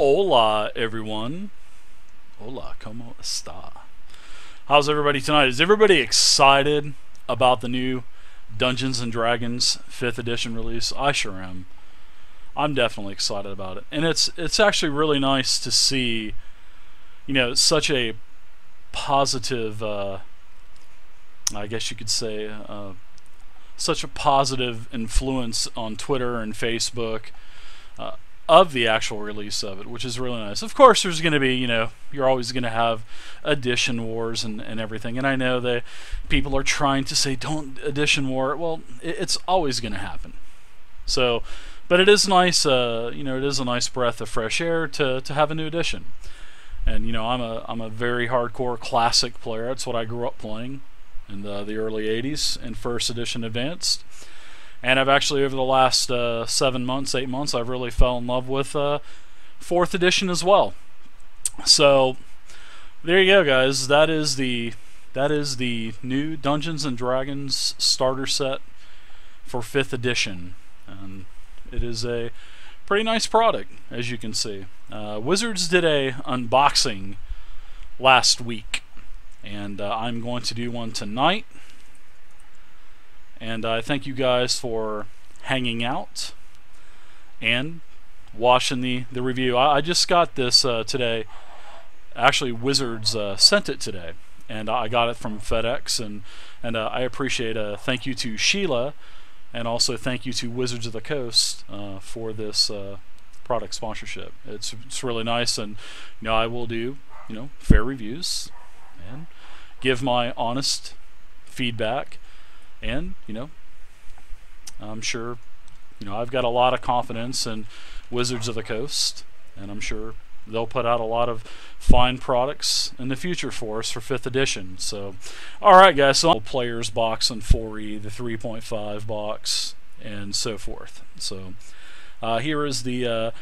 Hola, everyone. Hola, como esta? How's everybody tonight? Is everybody excited about the new Dungeons & Dragons 5th edition release? I sure am. I'm definitely excited about it. And it's actually really nice to see, you know, such a positive, I guess you could say, such a positive influence on Twitter and Facebook, of the actual release of it, which is really nice. Of course, there's going to be, you know, you're always going to have edition wars and everything, and I know that people are trying to say, don't edition war. Well, it's always going to happen. So, but it is nice, you know, it is a nice breath of fresh air to have a new edition. And, you know, I'm a very hardcore classic player. That's what I grew up playing in the early 80s in First Edition Advanced. And I've actually, over the last 8 months, I've really fell in love with 4th edition as well. So, there you go, guys. That is the new Dungeons & Dragons starter set for 5th edition. And it is a pretty nice product, as you can see. Wizards did a unboxing last week, and I'm going to do one tonight. And I thank you guys for hanging out and watching the review. I just got this today. Actually, Wizards sent it today, and I got it from FedEx. And I appreciate a thank you to Sheila, and also thank you to Wizards of the Coast for this product sponsorship. It's really nice, and you know, I will do, you know, fair reviews and give my honest feedback. And, you know, I'm sure, you know, I've got a lot of confidence in Wizards of the Coast, and I'm sure they'll put out a lot of fine products in the future for us for 5th edition. So, alright guys, so players box and 4E, the 3.5 box, and so forth. So, here is the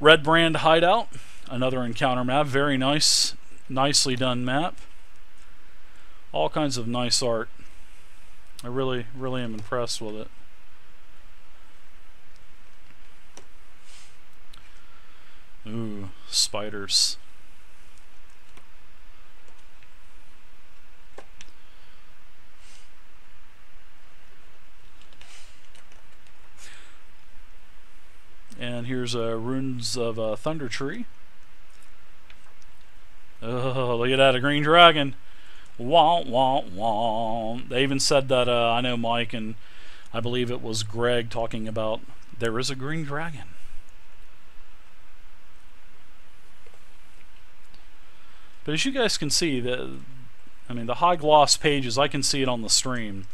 Red Brand Hideout, another encounter map. Very nice, nicely done map. All kinds of nice art. I really, really am impressed with it. Ooh, spiders. And here's ruins of a Thunder Tree. Oh, look at that, a green dragon. They even said that I know Mike and I believe it was Greg talking about there is a green dragon. But as you guys can see, I mean the high gloss pages, I can see it on the stream,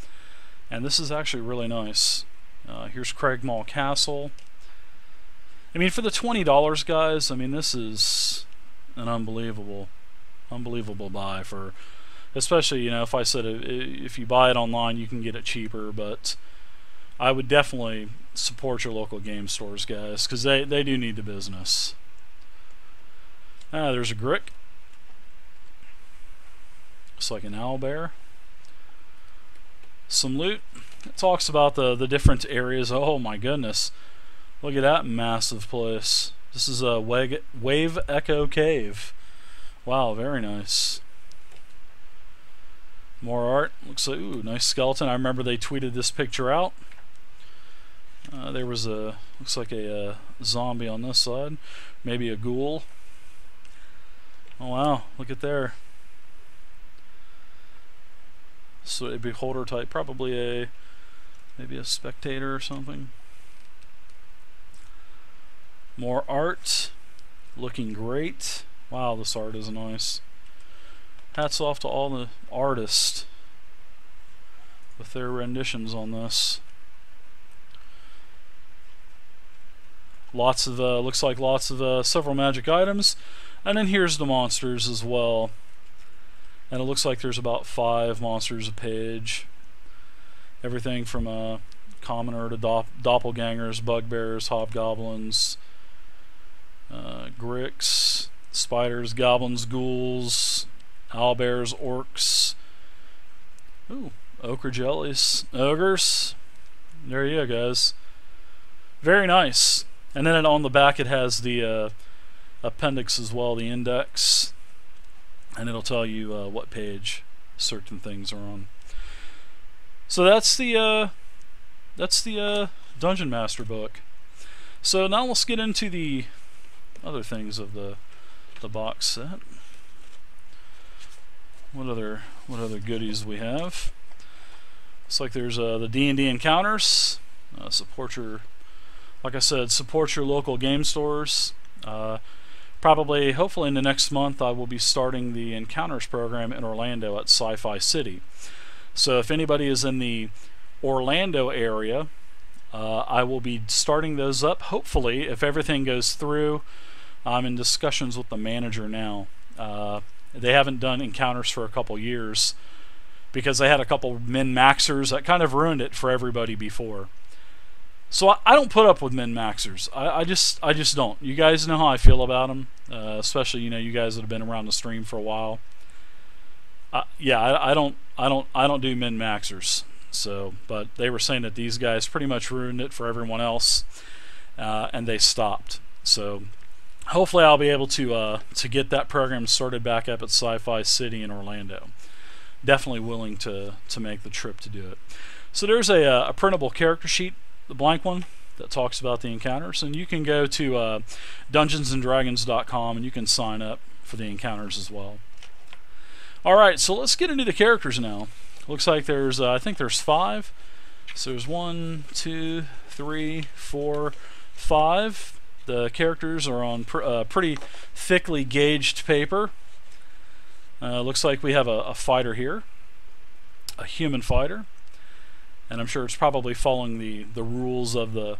and this is actually really nice. Here's Craig Mall Castle. I mean, for the $20, guys, I mean, this is an unbelievable buy for. Especially, you know, if I said if you buy it online, you can get it cheaper, but I would definitely support your local game stores, guys, because they do need the business. Ah, there's a Grick. Looks like an owlbear. Some loot. It talks about the different areas. Oh my goodness. Look at that massive place. This is a Wave Echo Cave. Wow, very nice. More art. Looks like, ooh, nice skeleton. I remember they tweeted this picture out. There was a, looks like a zombie on this side. Maybe a ghoul. Oh wow, look at there. So a beholder type, probably maybe a spectator or something. More art. Looking great. Wow, this art is nice. Hats off to all the artists with their renditions on this. Lots of, looks like lots of several magic items. And then here's the monsters as well. And it looks like there's about 5 monsters a page. Everything from commoner to doppelgangers, bugbears, hobgoblins, gricks, spiders, goblins, ghouls, owlbears, orcs, ooh, ochre jellies, ogres. There you go, guys. Very nice. And then on the back it has the appendix as well, the index, and it'll tell you what page certain things are on. So that's the Dungeon Master book. So now let's get into the other things of the box set. What other goodies we have? Looks like there's the D&D encounters. Support your, like I said, support your local game stores. Probably, hopefully in the next month, I will be starting the encounters program in Orlando at Sci-Fi City. So if anybody is in the Orlando area, I will be starting those up, hopefully, if everything goes through. I'm in discussions with the manager now. They haven't done encounters for a couple years because they had a couple min-maxers that kind of ruined it for everybody before. So I don't put up with min-maxers. I just don't. You guys know how I feel about them, especially you guys that have been around the stream for a while. I don't do min-maxers. So, but they were saying that these guys pretty much ruined it for everyone else, and they stopped. So, hopefully, I'll be able to get that program started back up at Sci-Fi City in Orlando. Definitely willing to make the trip to do it. So there's a printable character sheet. The blank one that talks about the encounters, and you can go to DungeonsandDragons.com and you can sign up for the encounters as well. Alright, so let's get into the characters now. Looks like there's, I think there's 5. So there's 1, 2, 3, 4, 5. The characters are on pretty thickly gauged paper. Looks like we have a fighter here, a human fighter. And I'm sure it's probably following the rules of the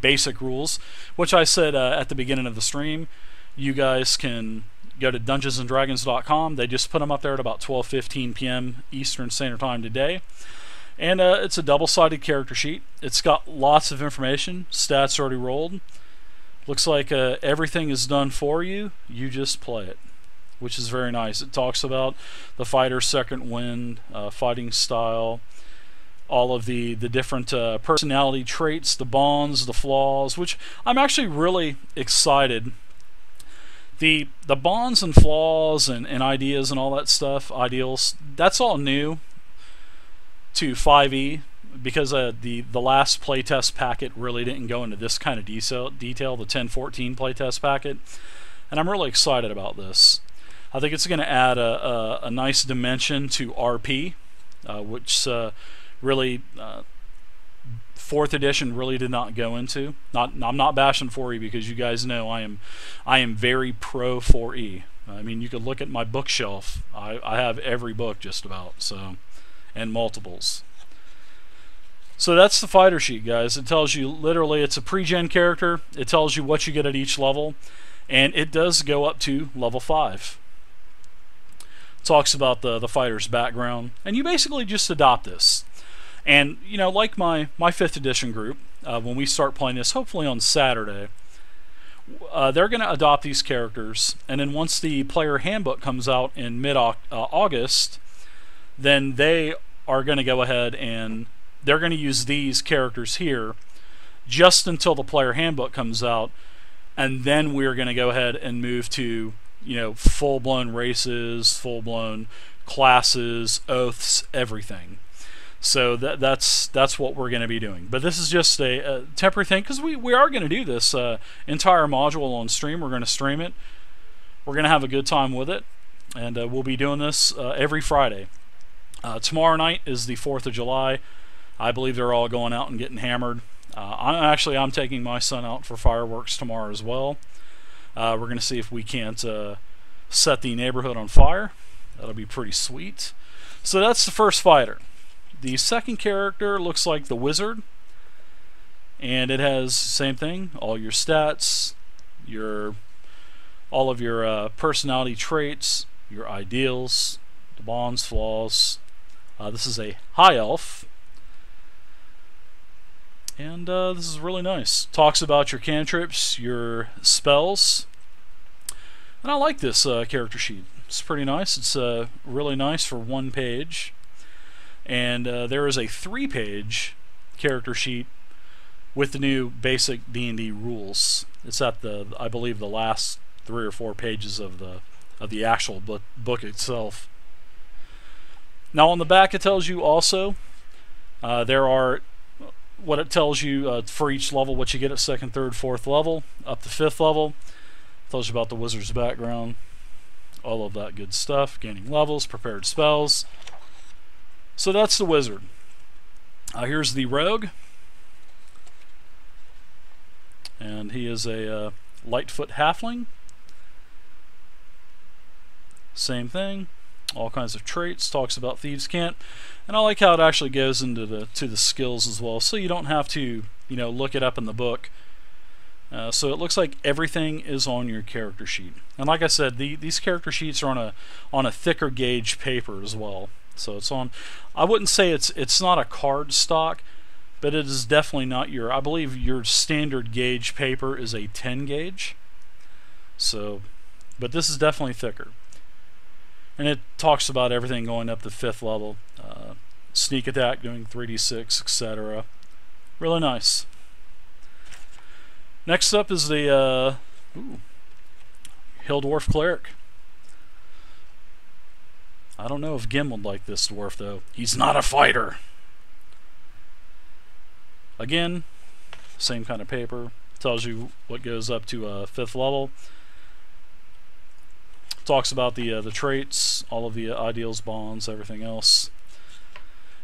basic rules, which I said at the beginning of the stream. You guys can go to DungeonsandDragons.com. They just put them up there at about 12:15 p.m. Eastern Standard Time today. And it's a double-sided character sheet. It's got lots of information. Stats already rolled. Looks like everything is done for you. You just play it, which is very nice. It talks about the fighter's second wind, fighting style, all of the different personality traits, the bonds, the flaws, which I'm actually really excited. The bonds and flaws and ideas and all that stuff, ideals, that's all new to 5e because the last playtest packet really didn't go into this kind of detail, the 10.14 playtest packet, and I'm really excited about this. I think it's going to add a nice dimension to RP, which... really, 4th edition really did not go into. I'm not bashing 4E because you guys know I am very pro 4E. I mean, you could look at my bookshelf. I have every book just about, so, and multiples. So that's the fighter sheet, guys. It tells you literally it's a pre-gen character. It tells you what you get at each level, and it does go up to level 5. It talks about the fighter's background, and you basically just adopt this. And, like my 5th edition group, when we start playing this, hopefully on Saturday, they're going to adopt these characters, and then once the player handbook comes out in mid-August, then they are going to go ahead and they're going to use these characters here just until the player handbook comes out, and then we're going to go ahead and move to, full-blown races, full-blown classes, oaths, everything. So that's what we're going to be doing. But this is just a temporary thing because we are going to do this entire module on stream. We're going to stream it. We're going to have a good time with it. And we'll be doing this every Friday. Tomorrow night is the 4th of July. I believe they're all going out and getting hammered. I'm taking my son out for fireworks tomorrow as well. We're going to see if we can't set the neighborhood on fire. That'll be pretty sweet. So that's the first fighter. The second character looks like the wizard, and it has same thing, all your stats, all of your personality traits, your ideals, the bonds, flaws. This is a high elf, and this is really nice. Talks about your cantrips, your spells, and I like this character sheet. It's pretty nice. It's really nice for one page. And there is a 3-page character sheet with the new basic D&D rules. It's at the, I believe, the last 3 or 4 pages of the actual book itself. Now on the back it tells you also there are what it tells you for each level, what you get at 2nd, 3rd, 4th level, up to 5th level. It tells you about the wizard's background, all of that good stuff, gaining levels, prepared spells. So that's the wizard. Here's the rogue, and he is a Lightfoot halfling. Same thing, all kinds of traits, talks about thieves' cant, and I like how it actually goes into the skills as well, so you don't have to, you know, look it up in the book. So it looks like everything is on your character sheet, and like I said, these character sheets are on a thicker gauge paper as well. So it's on, I wouldn't say it's not a card stock, but it is definitely not your, I believe your standard gauge paper is a 10 gauge. So, but this is definitely thicker. And it talks about everything going up to 5th level. Sneak attack, doing 3d6, etc. Really nice. Next up is the Hill Dwarf Cleric. I don't know if Gim would like this dwarf though. He's not a fighter! Again, same kind of paper. Tells you what goes up to 5th level. Talks about the traits, all of the ideals, bonds, everything else.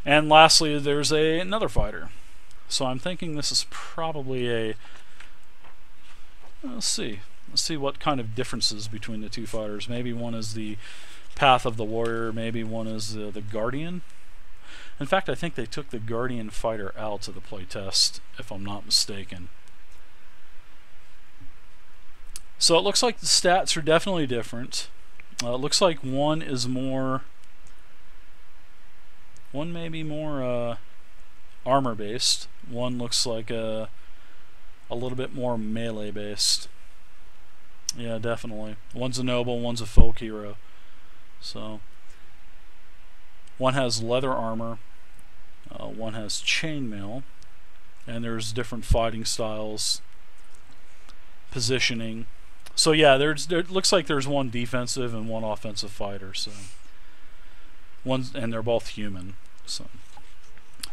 And lastly, there's another fighter. So I'm thinking this is probably a... Let's see. Let's see what kind of differences between the two fighters. Maybe one is the Path of the Warrior, maybe one is the Guardian. In fact, I think they took the Guardian fighter out of the playtest, if I'm not mistaken. So it looks like the stats are definitely different. It looks like one is more... One may be more armor-based. One looks like a little bit more melee-based. Yeah, definitely. One's a noble, one's a folk hero. So... One has leather armor, one has chainmail, and there's different fighting styles, positioning. So yeah, it looks like there's one defensive and one offensive fighter. So and they're both human. So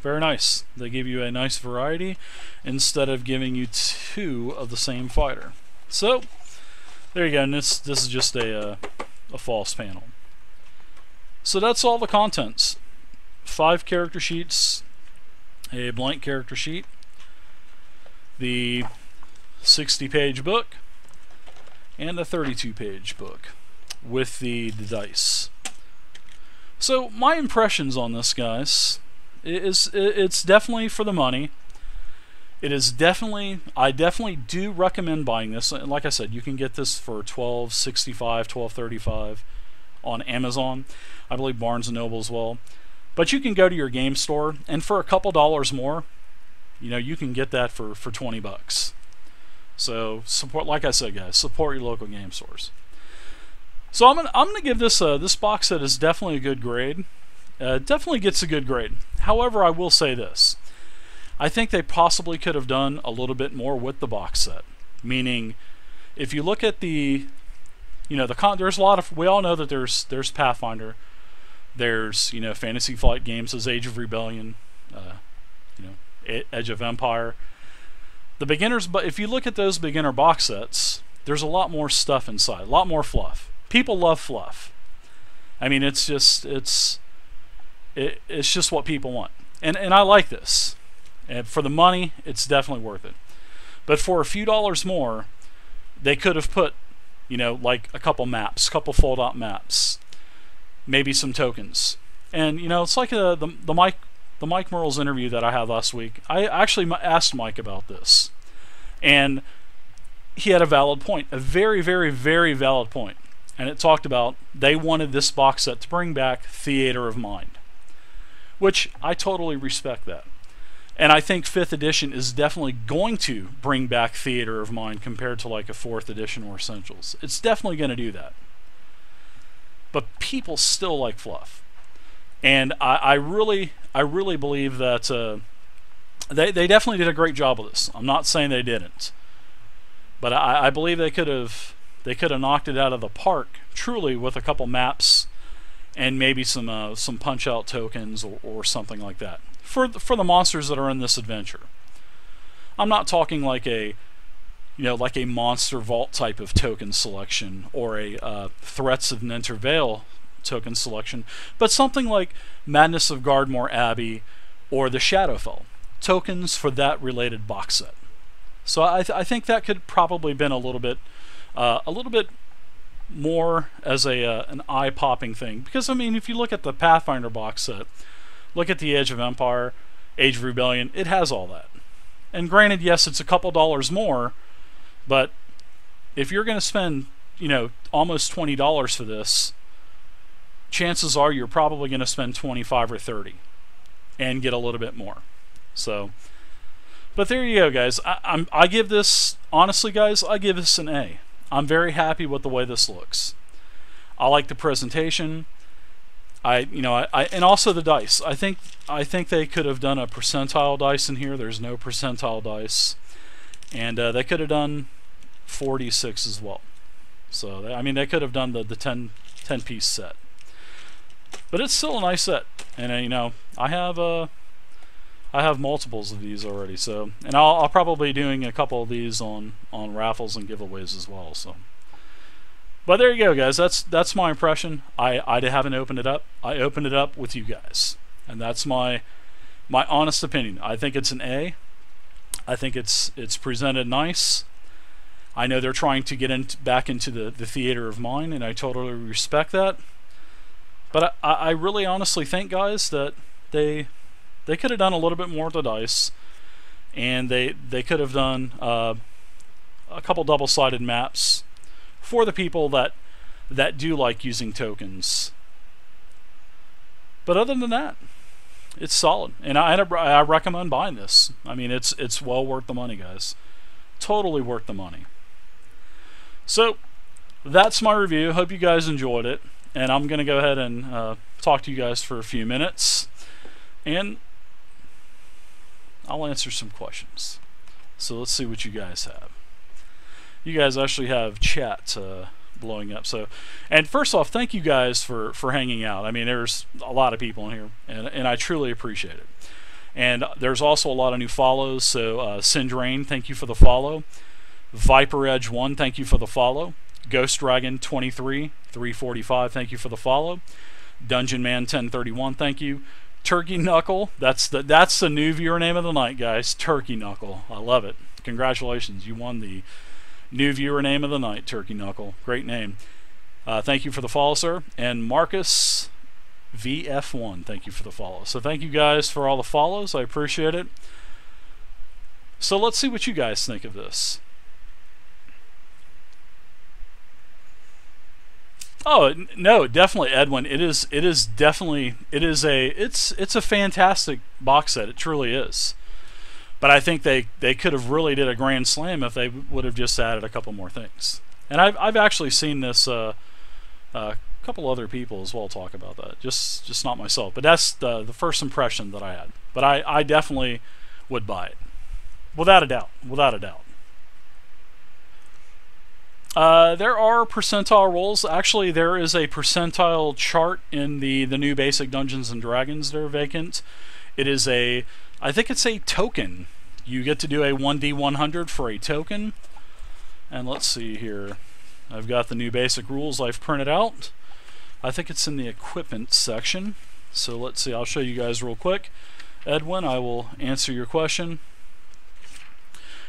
very nice. They give you a nice variety instead of giving you 2 of the same fighter. So there you go. And this is just a false panel. So that's all the contents. 5 character sheets, a blank character sheet, the 60-page book, and a 32-page book with the dice. So my impressions on this, guys, it's definitely for the money. It is definitely, I definitely do recommend buying this. And like I said, you can get this for $12.65, $12.35. on Amazon, I believe Barnes & Noble as well, but you can go to your game store and for a couple dollars more, you know, you can get that for 20 bucks. So support, like I said, guys, support your local game stores. So I'm gonna give this this box set is definitely a good grade. Definitely gets a good grade. However, I will say this: I think they possibly could have done a little bit more with the box set. Meaning, if you look at the there's a lot of, we all know that there's Pathfinder, there's Fantasy Flight Games, there's Age of Rebellion, Edge of Empire. The beginners, but if you look at those beginner box sets, there's a lot more stuff inside, a lot more fluff. People love fluff. I mean, it's just what people want, and I like this. And for the money, it's definitely worth it. But for a few dollars more, they could have put, like a couple maps, couple fold-out maps, maybe some tokens, and it's like the Mike Mearls interview that I had last week. I actually asked Mike about this, and he had a valid point, a very, very, very valid point, and it talked about they wanted this box set to bring back theater of mind, which I totally respect that, and I think 5th edition is definitely going to bring back theater of mind compared to like a 4th edition or Essentials. It's definitely going to do that. But people still like fluff. And I really believe that They definitely did a great job with this. I'm not saying they didn't, but I believe they could have knocked it out of the park truly with a couple maps and maybe some punch out tokens or something like that for the monsters that are in this adventure. I'm not talking like a monster vault type of token selection or a threats of Nentir Vale token selection, but something like Madness of Gardmore Abbey or the Shadowfell. Tokens for that related box set. So I think that could probably been a little bit more as an eye-popping thing, because I mean, if you look at the Pathfinder box set, look at the Age of Empire, Age of Rebellion, it has all that. And granted, yes, it's a couple dollars more, but if you're going to spend, almost $20 for this, chances are you're probably going to spend 25 or 30 and get a little bit more. So, but there you go, guys. I give this, honestly, guys, I give this an A. I'm very happy with the way this looks. I like the presentation. And also the dice. I think they could have done a percentile dice in here. There's no percentile dice, and they could have done 4d6 as well. So they could have done the 10-piece set. But it's still a nice set, and I have multiples of these already, so, and I'll probably be doing a couple of these on raffles and giveaways as well. So, but there you go, guys. That's my impression. I haven't opened it up. I opened it up with you guys, and that's my honest opinion. I think it's an A. I think it's presented nice. I know they're trying to get back into the theater of mind, and I totally respect that. But I really honestly think, guys, that they could have done a little bit more with the dice, and they could have done a couple double-sided maps for the people that do like using tokens. But other than that, it's solid, and I recommend buying this. I mean, it's well worth the money, guys. Totally worth the money. So that's my review. Hope you guys enjoyed it, and I'm gonna go ahead and talk to you guys for a few minutes, and I'll answer some questions. So let's see what you guys have. You guys actually have chat blowing up. So, and first off, thank you guys for hanging out. I mean, there's a lot of people in here, and I truly appreciate it. And there's also a lot of new follows. So Sindrain, thank you for the follow. Viper Edge 1, thank you for the follow. Ghost Dragon 23 345, thank you for the follow. Dungeon Man 1031, thank you. Turkey Knuckle, that's the new viewer name of the night, guys. Turkey Knuckle, I love it. Congratulations, you won the new viewer name of the night, Turkey Knuckle. Great name. Thank you for the follow, sir. And Marcus VF1, thank you for the follow. So thank you guys for all the follows. I appreciate it. So let's see what you guys think of this. Oh no, definitely, Edwin. It's a fantastic box set. It truly is. But I think they could have really did a grand slam if they would have just added a couple more things. And I've actually seen this a couple other people as well talk about that. Just not myself. But that's the first impression that I had. But I definitely would buy it, without a doubt. Without a doubt. There are percentile rolls. Actually, there is a percentile chart in the new basic Dungeons and Dragons that are vacant. It is I think it's a token. You get to do a 1d100 for a token. And let's see here. I've got the new basic rules I've printed out. I think it's in the equipment section. So let's see. I'll show you guys real quick. Edwin, I will answer your question.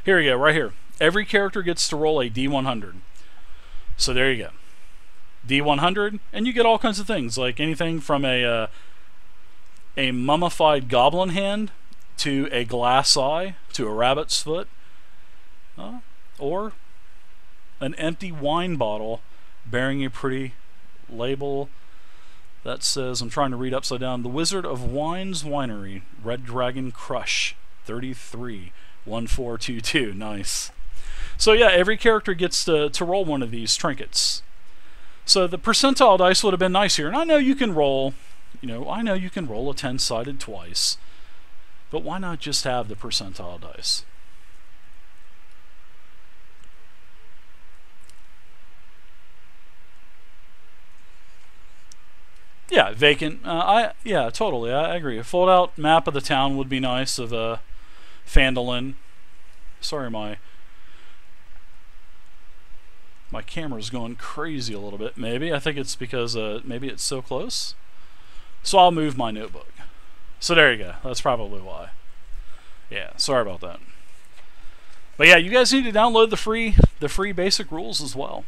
Here we go, right here. Every character gets to roll a d100. So there you go, D100, and you get all kinds of things, like anything from a mummified goblin hand to a glass eye to a rabbit's foot, or an empty wine bottle bearing a pretty label that says, I'm trying to read upside down, the Wizard of Wines Winery, Red Dragon Crush, 331422. Nice. So yeah, every character gets to roll one of these trinkets. So the percentile dice would have been nice here, and I know you can roll a 10-sided twice, But why not just have the percentile dice? Yeah, vacant. Yeah, totally. I agree. A fold-out map of the town would be nice, of Phandalin. Sorry, my camera's going crazy a little bit. Maybe I think it's because maybe it's so close. So I'll move my notebook. So there you go. That's probably why. Yeah, sorry about that. But yeah, you guys need to download the free basic rules as well.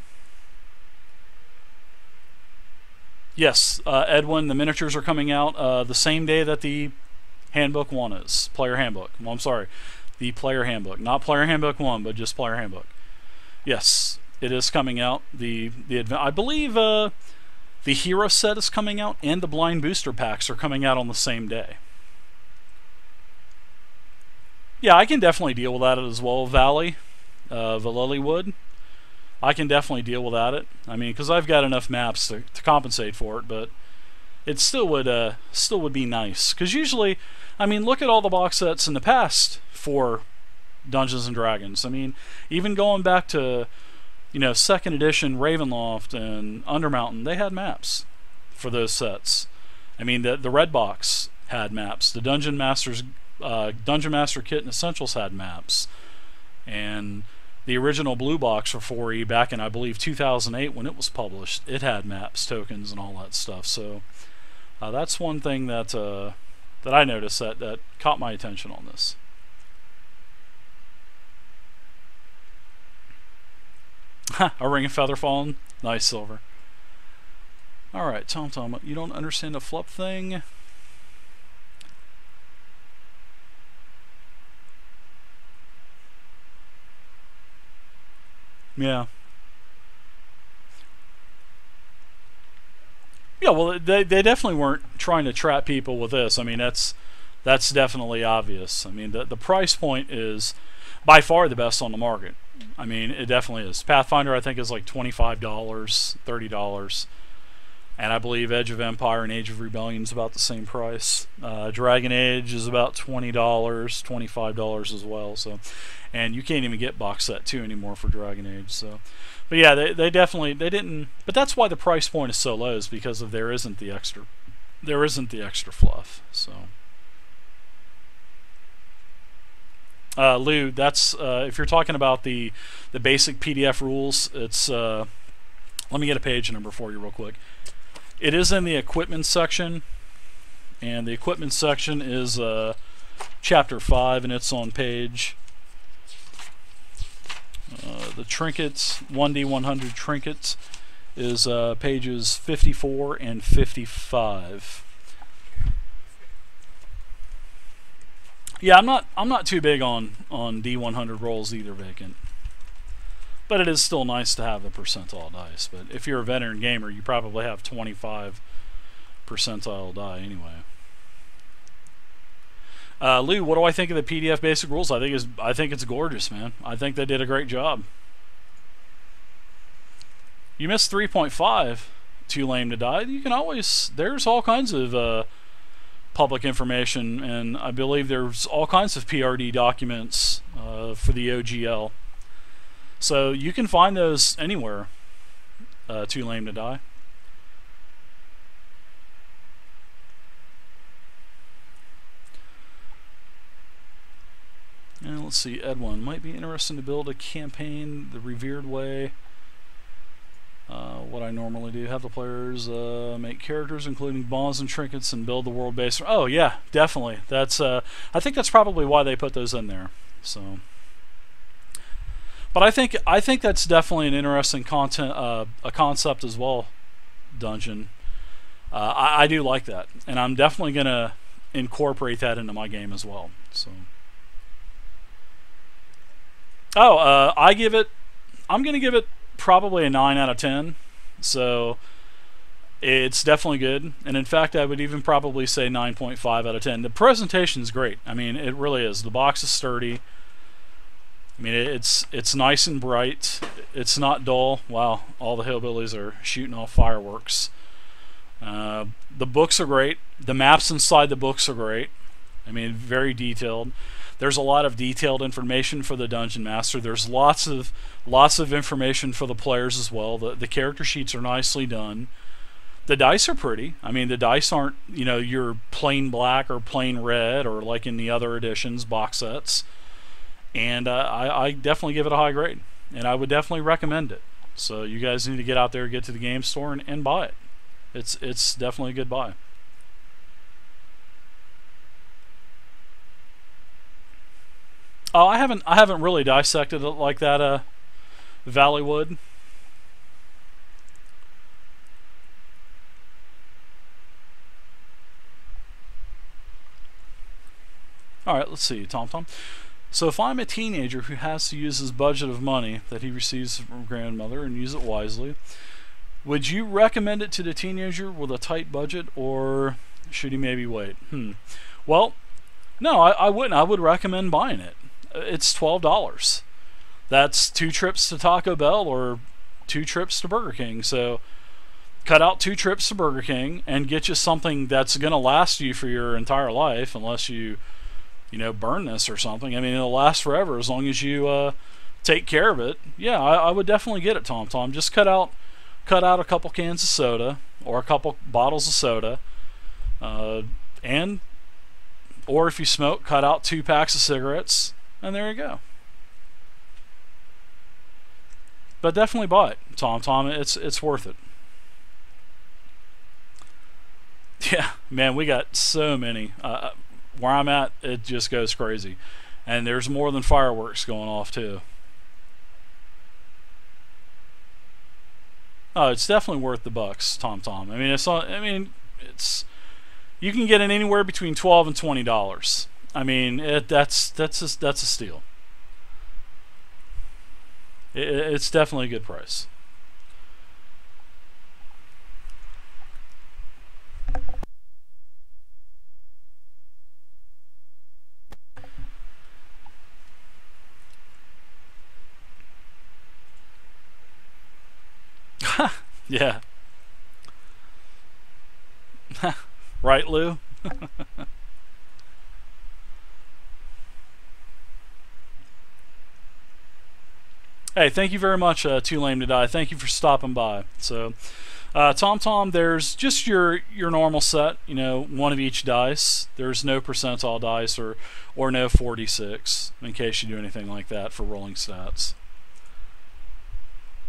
Yes, Edwin, the miniatures are coming out the same day that the handbook 1 is. Player handbook. Well, I'm sorry. The player handbook. Not player handbook 1, but just player handbook. Yes, it is coming out. I believe the hero set is coming out and the blind booster packs are coming out on the same day. Yeah, I can definitely deal with that as well, Valley. Vallelywood. I can definitely deal without it. I mean, because I've got enough maps to compensate for it, but it still would be nice. Because usually, I mean, look at all the box sets in the past for Dungeons and Dragons. I mean, even going back to, you know, 2nd edition Ravenloft and Undermountain, they had maps for those sets. I mean, the Red Box had maps. The Dungeon Master Kit and Essentials had maps, and the original blue box for 4E back in, I believe, 2008 when it was published, it had maps, tokens, and all that stuff. So that's one thing that I noticed that caught my attention on this. Ha! A ring of feather fallen. Nice, Silver. Alright, TomTom, you don't understand a flup thing? Yeah. Yeah, well, they definitely weren't trying to trap people with this. I mean, that's definitely obvious. I mean, the price point is by far the best on the market. I mean, it definitely is. Pathfinder, I think, is like $25, $30. And I believe Edge of Empire and Age of Rebellion is about the same price. Dragon Age is about $20, $25 as well. So, and you can't even get box set 2 anymore for Dragon Age. So, but yeah, they didn't. But that's why the price point is so low, is because of there isn't the extra fluff. So, Lou, that's if you're talking about the basic PDF rules, it's. Let me get a page number for you real quick. It is in the equipment section, and the equipment section is chapter 5, and it's on page the trinkets, 1D100 trinkets is pages 54 and 55. Yeah, I'm not too big on D100 rolls either, Vacant. But it is still nice to have the percentile dice. But if you're a veteran gamer, you probably have 25 percentile die anyway. Lou, what do I think of the PDF basic rules? I think it's gorgeous, man. I think they did a great job. You missed 3.5. Too lame to die. You can always. There's all kinds of public information, and I believe there's all kinds of PRD documents for the OGL. So you can find those anywhere. Too lame to die. And let's see, Edwin might be interesting to build a campaign the revered way. What I normally do, have the players make characters, including bonds and trinkets, and build the world base. Oh yeah, definitely. That's I think that's probably why they put those in there. So. But I think that's definitely an interesting concept as well, Dungeon. I do like that, and I'm definitely gonna incorporate that into my game as well. So, I'm gonna give it probably a 9 out of 10. So it's definitely good, and in fact, I would even probably say 9.5 out of 10. The presentation's great. I mean, it really is. The box is sturdy. I mean, it's nice and bright. It's not dull. Wow, all the hillbillies are shooting off fireworks. The books are great. The maps inside the books are great. I mean, very detailed. There's a lot of detailed information for the Dungeon Master. There's lots of information for the players as well. The character sheets are nicely done. The dice are pretty. I mean, the dice aren't, you know, your plain black or plain red or like in the other editions, box sets. And I definitely give it a high grade. And I would definitely recommend it. So you guys need to get out there, get to the game store, and buy it. It's definitely a good buy. Oh, I haven't really dissected it like that, Valley would. Alright, let's see, TomTom. So if I'm a teenager who has to use his budget of money that he receives from grandmother and use it wisely, would you recommend it to the teenager with a tight budget, or should he maybe wait? Well, no, I wouldn't. I would recommend buying it. It's $12. That's 2 trips to Taco Bell or 2 trips to Burger King. So cut out 2 trips to Burger King and get you something that's going to last you for your entire life, unless you know, burn this or something. I mean, it'll last forever as long as you take care of it. Yeah, I would definitely get it, TomTom. Just cut out a couple cans of soda or a couple bottles of soda, and or if you smoke, cut out 2 packs of cigarettes, and there you go. But definitely buy it, TomTom. It's worth it. Yeah, man, we got so many. Where I'm at, it just goes crazy. And there's more than fireworks going off, too. Oh, it's definitely worth the bucks, TomTom. I mean, you can get it anywhere between $12 and $20. I mean, that's a steal. It's definitely a good price. Yeah. Right, Lou? Hey, thank you very much, Too Lame to Die. Thank you for stopping by. So, TomTom, there's just your normal set, you know, 1 of each dice. There's no percentile dice or no 4d6, in case you do anything like that for rolling stats.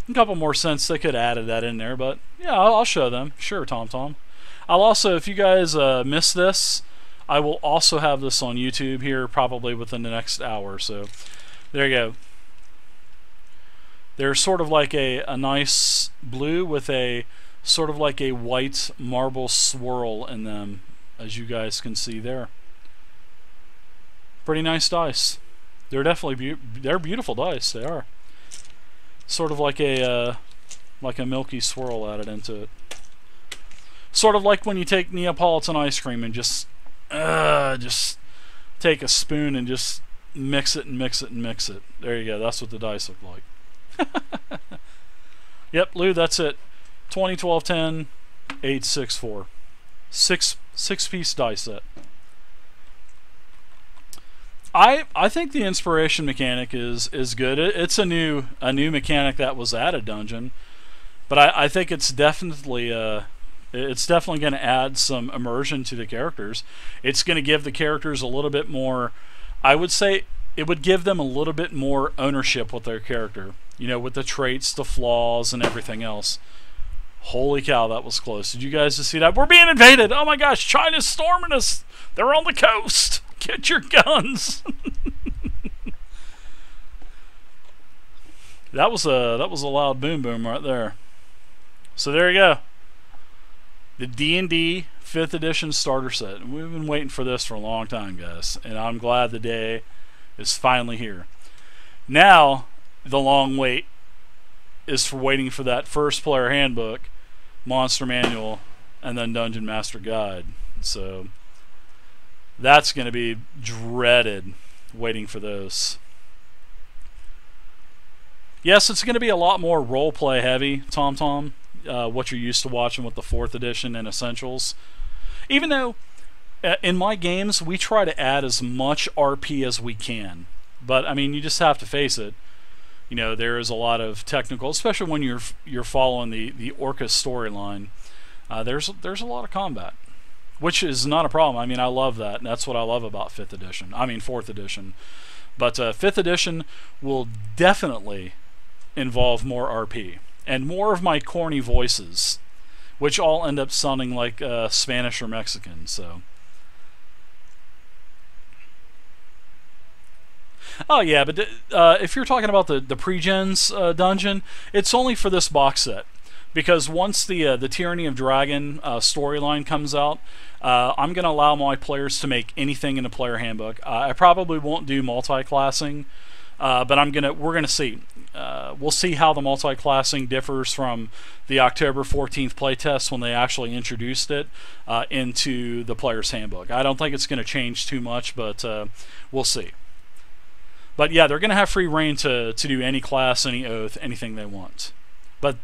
A couple more cents, they could have added that in there, but yeah, I'll show them. Sure, TomTom. I'll also, if you guys miss this, I will also have this on YouTube here probably within the next hour, so there you go. There's sort of like a nice blue with a sort of like a white marble swirl in them, as you guys can see there. Pretty nice dice. They're definitely they're beautiful dice, they are. Sort of like a milky swirl added into it. Sort of like when you take Neapolitan ice cream and just take a spoon and just mix it and mix it and mix it. There you go. That's what the dice look like. Yep, Lou. That's it. 20, 12, 10, 8, 6, 4. Six-piece dice set. I think the inspiration mechanic is good. It's a new mechanic that was added dungeon, but I think it's definitely going to add some immersion to the characters. It's going to give the characters a little bit more. I would say it would give them a little bit more ownership with their character. You know, with the traits, the flaws, and everything else. Holy cow, that was close! Did you guys just see that? We're being invaded! Oh my gosh, China's storming us! They're on the coast. Get your guns. that was a loud boom boom right there. So there you go. The D&D 5th edition starter set. We've been waiting for this for a long time, guys, and I'm glad the day is finally here. Now, the long wait is for waiting for that first player handbook, monster manual, and then Dungeon Master Guide. So that's going to be dreaded, waiting for those. Yes, it's going to be a lot more role-play heavy, TomTom, what you're used to watching with the 4th edition and Essentials. Even though in my games, we try to add as much RP as we can. But, I mean, you just have to face it. You know, there is a lot of technical, especially when you're following the Orcus storyline. There's a lot of combat, which is not a problem. I mean, I love that, and that's what I love about 5th edition. I mean, 4th edition. But 5th edition will definitely involve more RP and more of my corny voices, which all end up sounding like Spanish or Mexican, so... Oh yeah, but if you're talking about the pre-gens dungeon, it's only for this box set, because once the Tyranny of Dragon storyline comes out, I'm going to allow my players to make anything in the player handbook. I probably won't do multi-classing, but we're gonna see. We'll see how the multi-classing differs from the October 14th playtest when they actually introduced it into the player's handbook. I don't think it's going to change too much, but we'll see. But yeah, they're going to have free reign to do any class, any oath, anything they want. But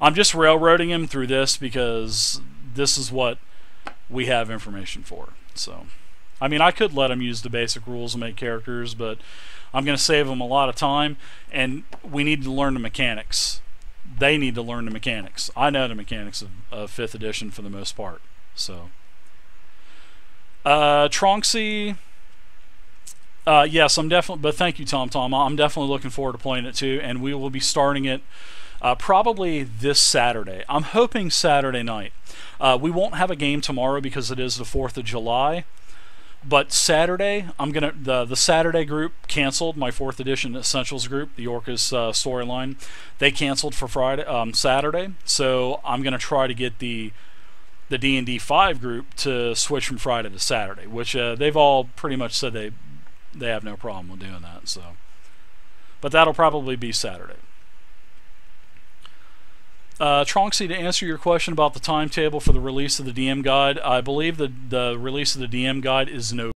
I'm just railroading him through this because this is what we have information for. So, I mean, I could let him use the basic rules and make characters, but I'm going to save him a lot of time, and we need to learn the mechanics. They need to learn the mechanics. I know the mechanics of 5th edition for the most part. So, Tronxy... yes, I'm definitely, but thank you, Tom. I'm definitely looking forward to playing it too, and we will be starting it probably this Saturday. I'm hoping Saturday night. We won't have a game tomorrow because it is the 4th of July, but Saturday, the Saturday group canceled, my 4th edition Essentials group, the Orcus storyline. They canceled for Friday, Saturday, so I'm going to try to get the D&D 5 group to switch from Friday to Saturday, which they've all pretty much said they have no problem with doing that, so. But that'll probably be Saturday. Tronxy, to answer your question about the timetable for the release of the DM Guide, I believe that the release of the DM Guide is November.